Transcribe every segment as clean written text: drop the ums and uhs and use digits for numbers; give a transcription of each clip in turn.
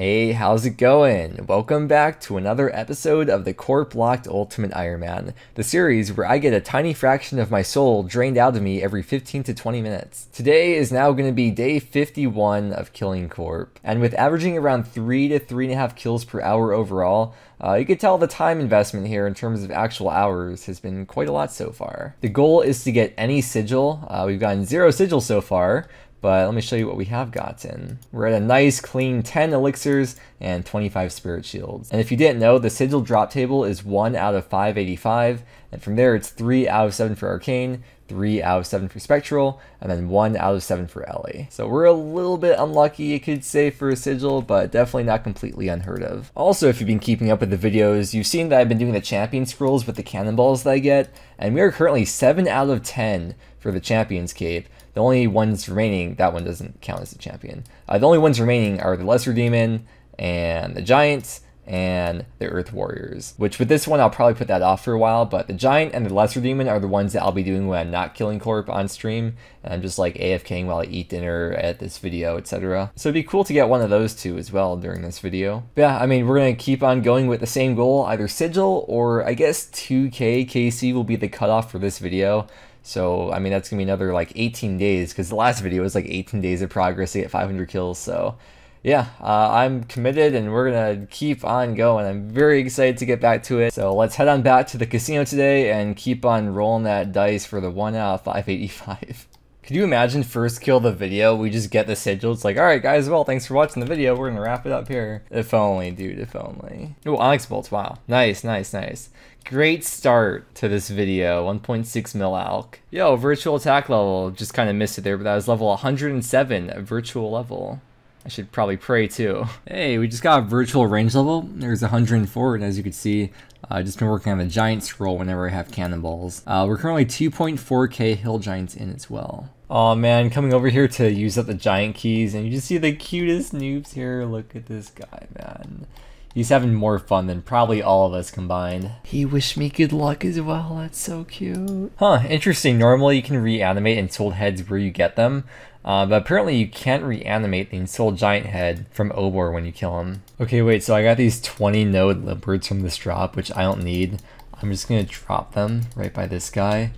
Hey, how's it going? Welcome back to another episode of the Corp Locked Ultimate Iron Man, the series where I get a tiny fraction of my soul drained out of me every 15 to 20 minutes. Today is now going to be day 51 of killing Corp, and with averaging around 3 to 3.5 kills per hour overall, you can tell the time investment here in terms of actual hours has been quite a lot so far. The goal is to get any sigil. We've gotten 0 sigil so far, but let me show you what we have gotten. We're at a nice clean 10 elixirs and 25 spirit shields. And if you didn't know, the sigil drop table is 1 out of 585, and from there it's 3 out of 7 for Arcane, 3 out of 7 for Spectral, and then 1 out of 7 for Ellie. So we're a little bit unlucky, you could say, for a sigil, but definitely not completely unheard of. Also, if you've been keeping up with the videos, you've seen that I've been doing the Champion's Scrolls with the cannonballs that I get, and we are currently 7 out of 10 for the Champion's Cape. The only ones remaining, that one doesn't count as a champion. The only ones remaining are the Lesser Demon, and the Giants, and the Earth Warriors, which with this one I'll probably put that off for a while, but the Giant and the Lesser Demon are the ones that I'll be doing when I'm not killing Corp on stream, and I'm just like AFKing while I eat dinner, edit this video, etc. So it'd be cool to get one of those two as well during this video. But yeah, I mean, we're gonna keep on going with the same goal, either sigil, or I guess 2k KC will be the cutoff for this video. So, I mean, that's gonna be another like 18 days, because the last video was like 18 days of progress to get 500 kills, so yeah, I'm committed and we're gonna keep on going. I'm very excited to get back to it. So let's head on back to the casino today and keep on rolling that dice for the 1 out of 585. Could you imagine first kill the video, we just get the sigil, it's like, alright guys, well, thanks for watching the video, we're gonna wrap it up here. If only, dude, if only. Ooh, Onyx Bolts, wow. Nice, nice, nice. Great start to this video, 1.6 mil alc. Yo, virtual attack level, just kind of missed it there, but that was level 107, a virtual level. I should probably pray too. Hey, we just got a virtual range level. There's 104, and as you can see, I've just been working on the Giant Scroll whenever I have cannonballs. We're currently 2.4k Hill Giants in as well. Oh man, coming over here to use up the Giant keys, and you just see the cutest noobs here. Look at this guy, man. He's having more fun than probably all of us combined. He wished me good luck as well, that's so cute. Huh, interesting, normally you can reanimate installed heads where you get them, but apparently you can't reanimate the installed giant head from Obor when you kill him. Okay, wait, so I got these 20 node Limpards from this drop, which I don't need. I'm just gonna drop them right by this guy,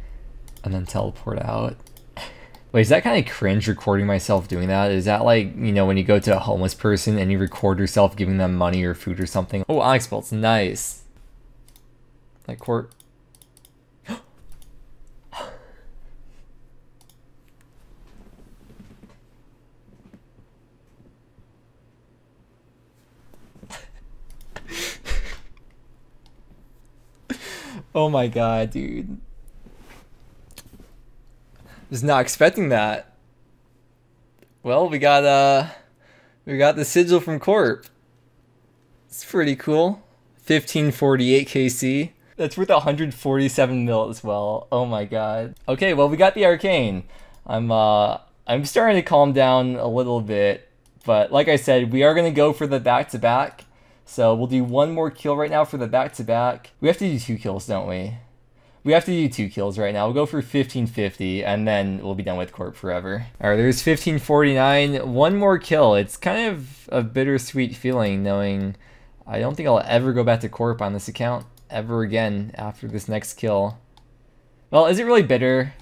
and then teleport out. Wait, is that kind of cringe recording myself doing that? Is that like, you know, when you go to a homeless person and you record yourself giving them money or food or something? Oh, Onyx Bolts, nice. Like Court. Oh my god, dude. Was not expecting that. Well, we got the sigil from Corp. It's pretty cool. 1548 KC. That's worth 147 mil as well. Oh my god. Okay, well, we got the Arcane. I'm starting to calm down a little bit, but like I said, we are gonna go for the back-to-back. So we'll do one more kill right now for the back-to-back. We have to do 2 kills, don't we? We have to do 2 kills right now. We'll go for 1550, and then we'll be done with Corp forever. All right, there's 1549. One more kill. It's kind of a bittersweet feeling knowing I don't think I'll ever go back to Corp on this account ever again after this next kill. Well, is it really bitter?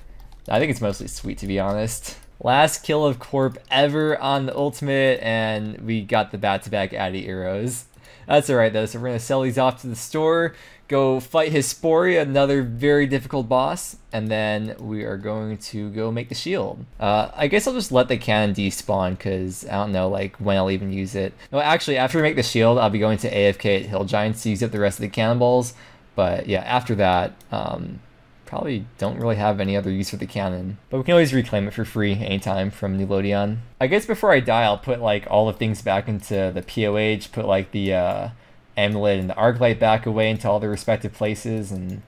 I think it's mostly sweet, to be honest. Last kill of Corp ever on the Ultimate, and we got the back-to-back Addy Arrows. That's alright though, so we're gonna sell these off to the store, go fight Hisporia, another very difficult boss, and then we are going to go make the shield. I guess I'll just let the cannon despawn, because I don't know like when I'll even use it. No, actually, after we make the shield, I'll be going to AFK at Hill Giants to use up the rest of the cannonballs, but yeah, after that, probably don't really have any other use for the cannon, but we can always reclaim it for free anytime from Nickelodeon. I guess before I die, I'll put like all the things back into the POH, put like the amulet and the Arclight back away into all their respective places. And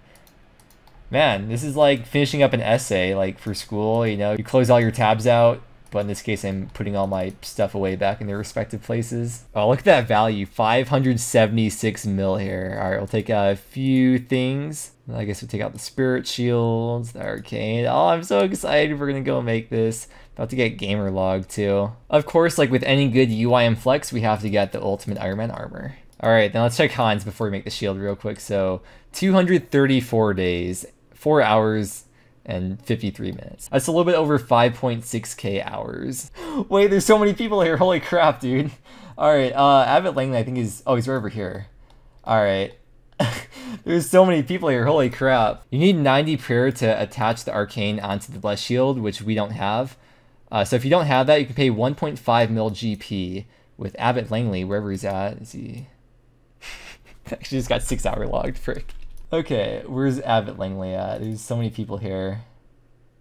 man, this is like finishing up an essay like for school, you know, you close all your tabs out, but in this case I'm putting all my stuff away back in their respective places. Oh, look at that value, 576 mil here. All right, we'll take out a few things. I guess we'll take out the spirit shields, the Arcane. Oh, I'm so excited, we're gonna go make this. About to get gamer log too. Of course, like with any good UIM flex, we have to get the ultimate Iron Man armor. All right, now let's check Hans before we make the shield real quick. So 234 days, 4 hours, and 53 minutes. That's a little bit over 5.6k hours. Wait, there's so many people here. Holy crap, dude. All right, Abbott Langley, I think is, oh, he's right over here. All right. There's so many people here, holy crap. You need 90 prayer to attach the arcane onto the blessed shield, which we don't have. So if you don't have that, you can pay 1.5 mil GP with Abbott Langley, wherever he's at. Is he... Actually just got 6 hour logged, frick. Okay, where's Abbott Langley at? There's so many people here.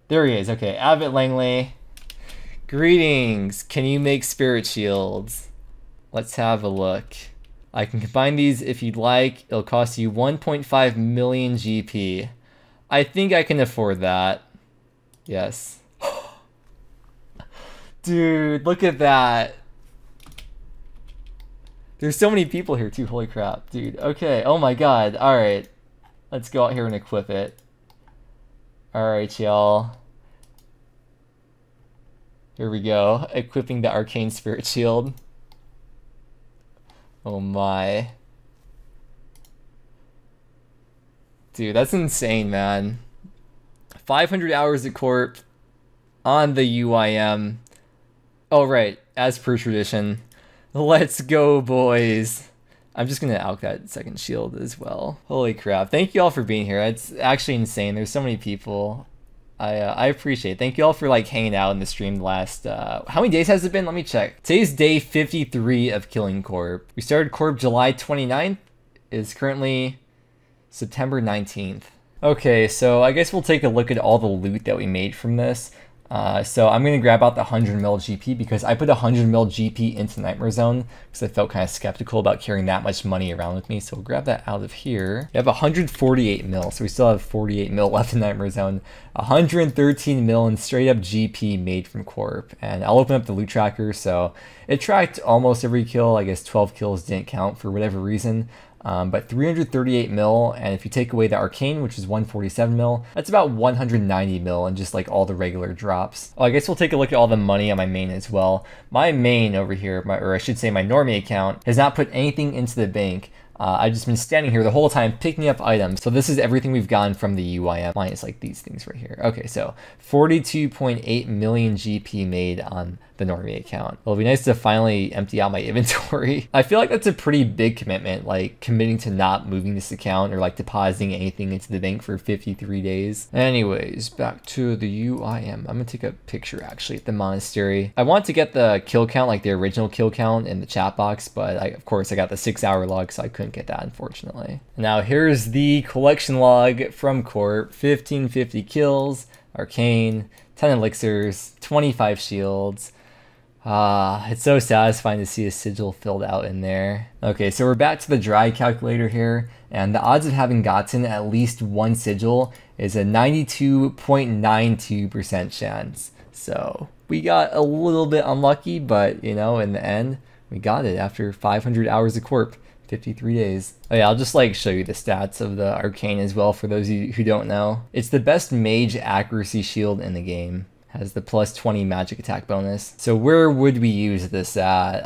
There he is, okay, Abbott Langley. Greetings, can you make spirit shields? Let's have a look. I can combine these if you'd like. It'll cost you 1.5 million GP. I think I can afford that. Yes. Dude, look at that. There's so many people here too, holy crap, dude. Okay, oh my god, all right. Let's go out here and equip it. All right, y'all. Here we go, equipping the Arcane Spirit Shield. Oh my. Dude, that's insane, man. 500 hours of Corp on the UIM. Oh, right, as per tradition. Let's go, boys. I'm just gonna alk that second shield as well. Holy crap, thank you all for being here. It's actually insane, there's so many people. I appreciate it. Thank you all for like hanging out in the stream the last, how many days has it been? Let me check. Today's day 53 of Killing Corp. We started Corp July 29th. It's currently September 19th. Okay, so I guess we'll take a look at all the loot that we made from this. So I'm gonna grab out the 100 mil GP because I put 100 mil GP into Nightmare Zone because I felt kind of skeptical about carrying that much money around with me. So we'll grab that out of here. We have 148 mil, so we still have 48 mil left in Nightmare Zone. 113 mil in straight up GP made from Corp. And I'll open up the loot tracker. So it tracked almost every kill. I guess 12 kills didn't count for whatever reason. But 338 mil, and if you take away the Arcane, which is 147 mil, that's about 190 mil and just like all the regular drops. Oh, I guess we'll take a look at all the money on my main as well. My main over here, or I should say my normie account, has not put anything into the bank. I've just been standing here the whole time picking up items. So this is everything we've gotten from the UIM, minus like these things right here. Okay, so 42.8 million GP made on the normie account. Well, it'll be nice to finally empty out my inventory. I feel like that's a pretty big commitment, like committing to not moving this account or like depositing anything into the bank for 53 days. Anyways, back to the UIM. I'm gonna take a picture actually at the monastery. I want to get the kill count, like the original kill count in the chat box, but of course I got the 6 hour log, so I couldn't get that, unfortunately. Now here's the collection log from Corp. 1550 kills, Arcane, 10 elixirs, 25 shields. It's so satisfying to see a sigil filled out in there. Okay, so we're back to the dry calculator here, and the odds of having gotten at least one sigil is a 92.92% chance. So we got a little bit unlucky, but you know, in the end, we got it after 500 hours of Corp. 53 days. Oh yeah, I'll just like show you the stats of the Arcane as well for those of you who don't know. It's the best mage accuracy shield in the game. Has the plus 20 magic attack bonus. So where would we use this at?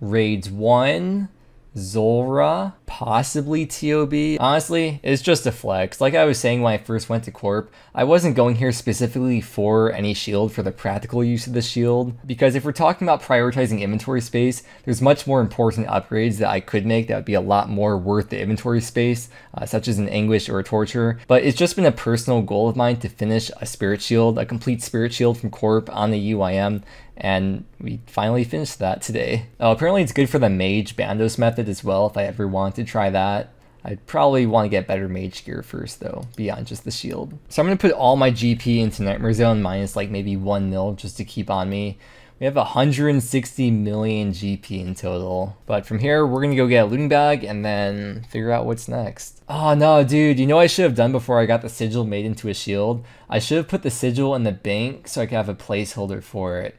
Raids 1, Zolra, possibly TOB. Honestly, it's just a flex. Like I was saying when I first went to Corp, I wasn't going here specifically for any shield for the practical use of the shield, because if we're talking about prioritizing inventory space, there's much more important upgrades that I could make that would be a lot more worth the inventory space, such as an Anguish or a Torture. But it's just been a personal goal of mine to finish a spirit shield, a complete spirit shield from Corp on the UIM, and we finally finished that today. Oh, apparently it's good for the mage Bandos method as well if I ever want to try that. I'd probably want to get better mage gear first though, beyond just the shield. So I'm gonna put all my GP into Nightmare Zone minus like maybe 1 mil just to keep on me. We have 160 million GP in total. But from here, we're gonna go get a looting bag and then figure out what's next. Oh no, dude, you know what I should have done before I got the sigil made into a shield? I should have put the sigil in the bank so I could have a placeholder for it.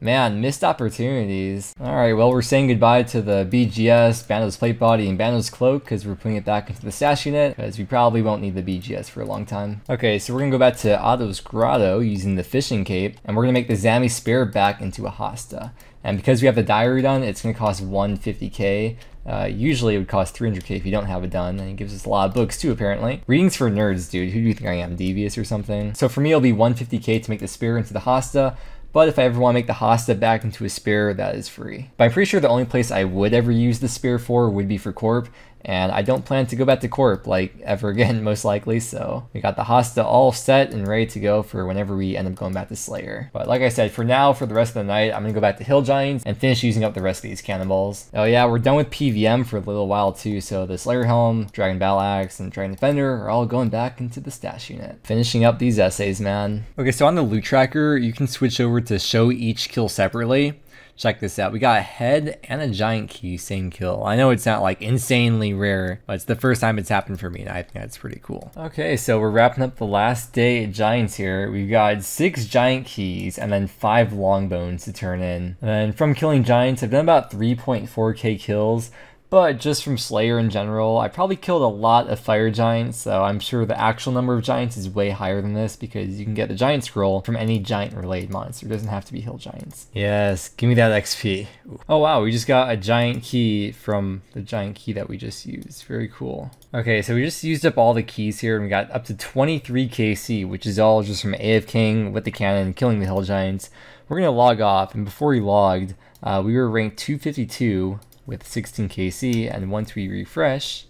Man, missed opportunities. Alright, well, we're saying goodbye to the BGS, Bandos Plate Body, and Bandos Cloak, because we're putting it back into the stash unit, because we probably won't need the BGS for a long time. Okay, so we're gonna go back to Otto's Grotto using the Fishing Cape, and we're gonna make the Zami Spear back into a Hosta. And because we have the diary done, it's gonna cost 150k. Usually it would cost 300k if you don't have it done, and it gives us a lot of books too, apparently. Readings for nerds, dude. Who do you think I am, Devious or something? So for me, it'll be 150k to make the spear into the Hosta. But if I ever want to make the Hosta back into a spear, that is free. But I'm pretty sure the only place I would ever use the spear for would be for Corp, and I don't plan to go back to Corp, like, ever again, most likely, so we got the Hosta all set and ready to go for whenever we end up going back to Slayer. But like I said, for now, for the rest of the night, I'm gonna go back to Hill Giants and finish using up the rest of these cannonballs. Oh yeah, we're done with PVM for a little while too, so the Slayer Helm, Dragon Battle Axe, and Dragon Defender are all going back into the stash unit. Finishing up these essays, man. Okay, so on the loot tracker, you can switch over to show each kill separately. Check this out. We got a head and a giant key, same kill. I know it's not like insanely rare, but it's the first time it's happened for me, and I think that's pretty cool. Okay, so we're wrapping up the last day at Giants here. We've got 6 giant keys and then 5 long bones to turn in. And from killing Giants, I've done about 3.4k kills, but just from Slayer in general, I probably killed a lot of Fire Giants, so I'm sure the actual number of Giants is way higher than this because you can get the Giant Scroll from any Giant-related monster. It doesn't have to be Hill Giants. Yes, give me that XP. Ooh. Oh wow, we just got a Giant Key from the Giant Key that we just used. Very cool. Okay, so we just used up all the keys here and we got up to 23kc, which is all just from AFKing with the cannon, killing the Hill Giants. We're gonna log off, and before we logged, we were ranked 252, with 16kc, and once we refresh,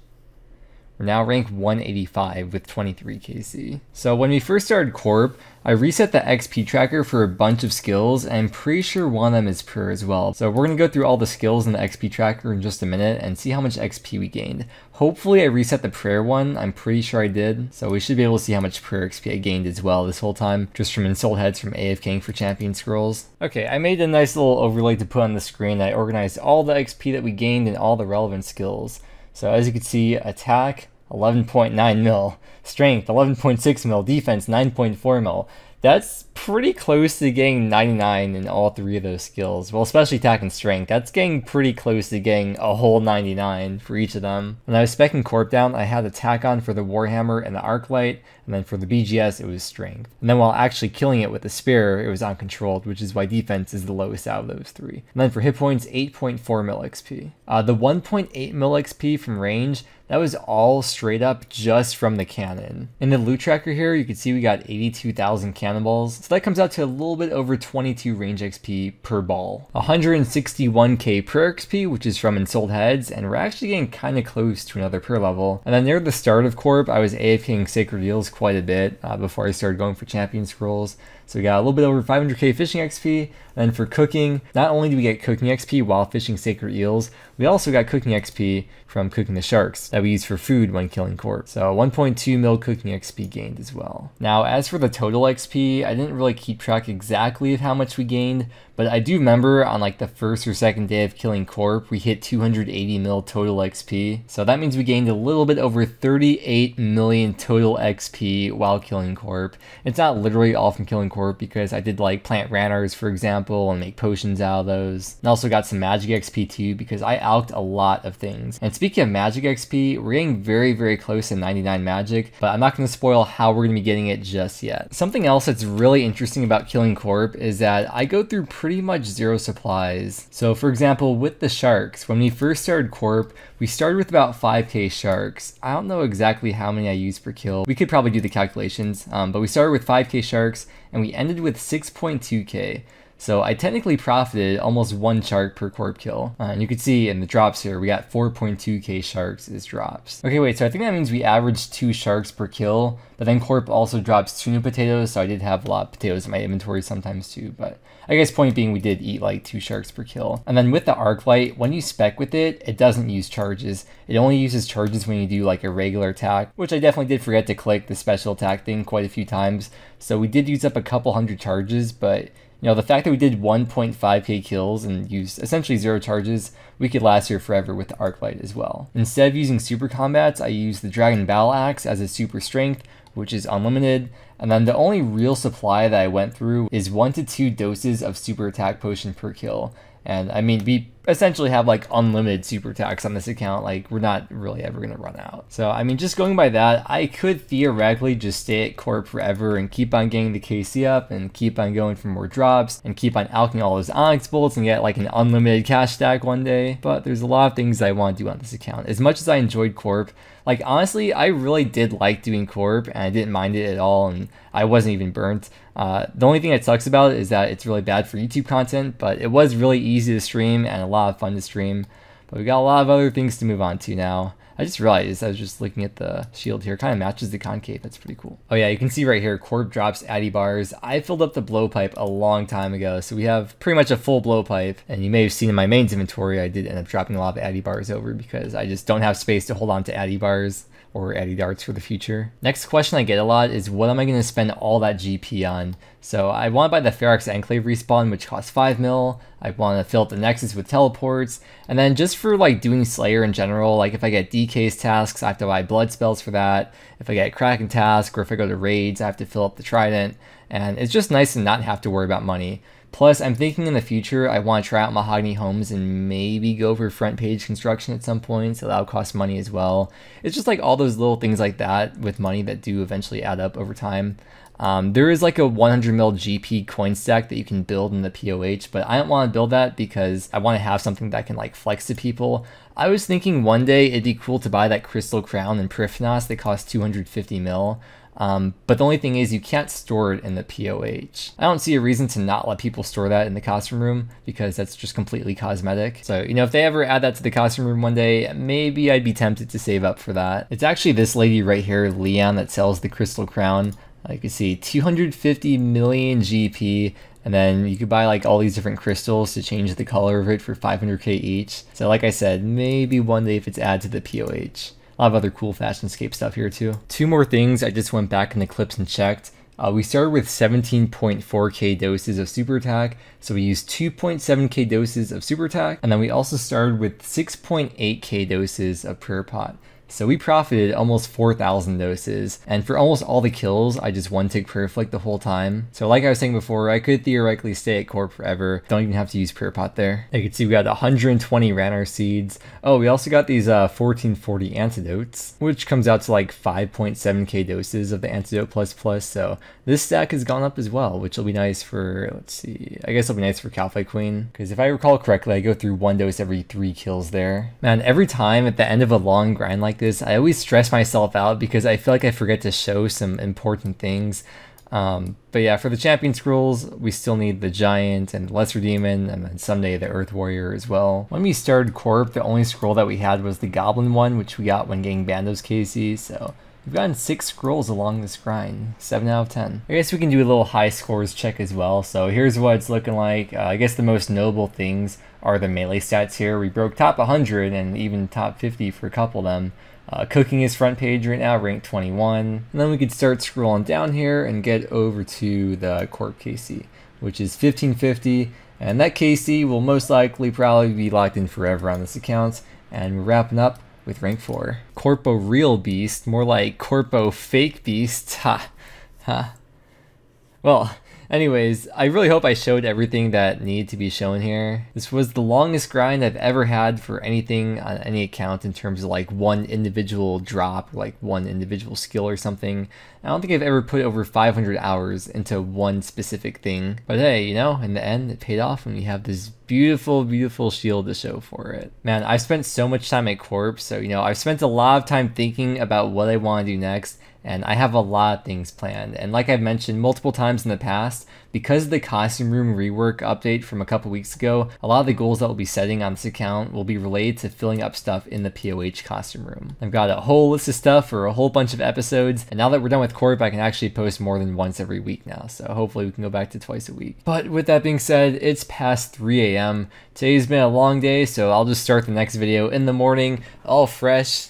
we're now ranked 185 with 23kc. So when we first started Corp, I reset the XP tracker for a bunch of skills, and I'm pretty sure one of them is Purr as well. So we're gonna go through all the skills in the XP tracker in just a minute and see how much XP we gained. Hopefully I reset the prayer one, I'm pretty sure I did. So we should be able to see how much prayer XP I gained as well this whole time, just from insult heads from AFKing for champion scrolls. Okay, I made a nice little overlay to put on the screen. I organized all the XP that we gained and all the relevant skills. So as you can see, attack, 11.9 mil, strength, 11.6 mil, defense, 9.4 mil. That's pretty close to getting 99 in all three of those skills. Well, especially attack and strength. That's getting pretty close to getting a whole 99 for each of them. When I was specking Corp down, I had attack on for the Warhammer and the Arclight, and then for the BGS, it was strength. And then while actually killing it with the spear, it was uncontrolled, which is why defense is the lowest out of those three. And then for hit points, 8.4 mil XP. The 1.8 mil XP from range, that was all straight up just from the cannon. In the loot tracker here, you can see we got 82,000 cannonballs. So that comes out to a little bit over 22 range XP per ball. 161k per XP, which is from Ensouled Heads, and we're actually getting kind of close to another per level. And then near the start of Corp, I was AFKing Sacred Eels quite a bit before I started going for Champion Scrolls. So we got a little bit over 500k fishing XP, and then for cooking, not only do we get cooking XP while fishing Sacred Eels, we also got cooking XP from cooking the Sharks that we use for food when killing Corp. So 1.2 mil cooking XP gained as well. Now, as for the total XP, I didn't really keep track exactly of how much we gained, but I do remember on like the first or second day of killing Corp, we hit 280 mil total XP. So that means we gained a little bit over 38 million total XP while killing Corp. It's not literally all from killing Corp, because I did like plant ranners, for example, and make potions out of those. And also got some magic XP too, because I alked a lot of things. And speaking of magic XP, we're getting very, very close to 99 magic, but I'm not going to spoil how we're going to be getting it just yet. Something else that's really interesting about killing Corp is that I go through pretty much zero supplies. So for example, with the Sharks, when we first started Corp, we started with about 5k Sharks. I don't know exactly how many I used per kill. We could probably do the calculations, but we started with 5k Sharks, and we ended with 6.2k. So I technically profited almost 1 shark per Corp kill. And you can see in the drops here, we got 4.2k sharks as drops. Okay, wait, so I think that means we averaged 2 sharks per kill, but then Corp also drops 2 new potatoes, so I did have a lot of potatoes in my inventory sometimes too, but I guess point being we did eat like 2 sharks per kill. And then with the Arclight, when you spec with it, it doesn't use charges. It only uses charges when you do like a regular attack, which I definitely did forget to click the special attack thing quite a few times. So we did use up a couple hundred charges, but you know, the fact that we did 1.5k kills and used essentially 0 charges, we could last here forever with the Arclight as well. Instead of using super combats, I used the Dragon Battle Axe as a super strength, which is unlimited. And then the only real supply that I went through is 1 to 2 doses of Super Attack Potion per kill. And I mean, we essentially have like unlimited super attacks on this account. Like, we're not really ever going to run out. So, I mean, just going by that, I could theoretically just stay at Corp forever and keep on getting the KC up and keep on going for more drops and keep on alking all those Onyx Bolts and get like an unlimited cash stack one day. But there's a lot of things I want to do on this account. As much as I enjoyed Corp, like, honestly, I really did like doing Corp and I didn't mind it at all. And I wasn't even burnt. The only thing that sucks about it is that it's really bad for YouTube content, but it was really easy to stream and a lot of fun to stream. But we got a lot of other things to move on to now. I just realized, I was just looking at the shield here, kind of matches the concave, that's pretty cool. Oh yeah, you can see right here, Corp drops Addy Bars. I filled up the blowpipe a long time ago, so we have pretty much a full blowpipe. And you may have seen in my mains inventory, I did end up dropping a lot of Addy Bars over because I just don't have space to hold on to Addy Bars or Addy Darts for the future. Next question I get a lot is, what am I going to spend all that GP on? So I want to buy the Ferox Enclave respawn, which costs 5 mil. I want to fill up the Nexus with teleports. And then just for like doing Slayer in general, like if I get DK's tasks, I have to buy blood spells for that. If I get Kraken task or if I go to Raids, I have to fill up the Trident. And it's just nice to not have to worry about money. Plus, I'm thinking in the future, I want to try out Mahogany Homes and maybe go for front page construction at some point, so that'll cost money as well. It's just like all those little things like that with money that do eventually add up over time. There is like a 100 mil GP coin stack that you can build in the POH, but I don't want to build that because I want to have something that I can like flex to people. I was thinking one day it'd be cool to buy that Crystal Crown and Periphenos that cost 250 mil. But the only thing is you can't store it in the POH. I don't see a reason to not let people store that in the costume room because that's just completely cosmetic. So, you know, if they ever add that to the costume room one day, maybe I'd be tempted to save up for that. It's actually this lady right here, Leon, that sells the Crystal Crown. Like you see, 250 million GP. And then you could buy like all these different crystals to change the color of it for 500k each. So like I said, maybe one day if it's added to the POH. A lot of other cool Fashionscape stuff here too. Two more things I just went back in the clips and checked. We started with 17.4k doses of Super Attack, so we used 2.7k doses of Super Attack, and then we also started with 6.8k doses of Prayer Pot. So we profited almost 4,000 doses, and for almost all the kills, I just one-tick Prayer Flick the whole time. So like I was saying before, I could theoretically stay at Corp forever. Don't even have to use Prayer Pot there. You can see we got 120 Ranar Seeds. Oh, we also got these 1440 Antidotes, which comes out to like 5.7k doses of the Antidote ++, so this stack has gone up as well, which will be nice for, let's see, I guess it'll be nice for Calphite Queen, because if I recall correctly, I go through one dose every 3 kills there. Man, every time at the end of a long grind like this, I always stress myself out because I feel like I forget to show some important things. But yeah, for the Champion Scrolls, we still need the Giant and the Lesser Demon, and then someday the Earth Warrior as well. When we started Corp, the only scroll that we had was the Goblin one, which we got when getting Bandos KC, so we've gotten 6 scrolls along this grind, 7 out of 10. I guess we can do a little high scores check as well. So here's what it's looking like. I guess the most notable things are the melee stats here. We broke top 100 and even top 50 for a couple of them. Cooking is front page right now, rank 21. And then we could start scrolling down here and get over to the Corp KC, which is 1550. And that KC will most likely probably be locked in forever on this account. And we're wrapping up with rank 4. Corporeal Beast, more like Corpo Fake Beast, ha, ha. Well, anyways, I really hope I showed everything that needed to be shown here. This was the longest grind I've ever had for anything on any account in terms of like one individual drop, or like one individual skill or something. I don't think I've ever put over 500 hours into one specific thing. But hey, you know, in the end, it paid off and we have this beautiful, beautiful shield to show for it. Man, I've spent so much time at Corp, so you know, I've spent a lot of time thinking about what I want to do next. And I have a lot of things planned. And like I've mentioned multiple times in the past, because of the costume room rework update from a couple weeks ago, a lot of the goals that we'll be setting on this account will be related to filling up stuff in the POH costume room. I've got a whole list of stuff for a whole bunch of episodes. And now that we're done with Corp, I can actually post more than once every week now. So hopefully we can go back to twice a week. But with that being said, it's past 3 a.m. Today's been a long day, so I'll just start the next video in the morning, all fresh.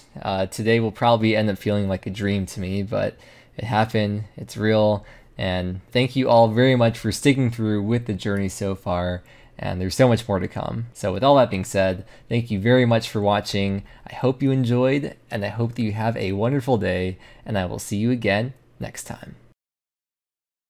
Today will probably end up feeling like a dream to me, but it happened, it's real, and thank you all very much for sticking through with the journey so far, and there's so much more to come. So with all that being said, thank you very much for watching, I hope you enjoyed, and I hope that you have a wonderful day, and I will see you again next time.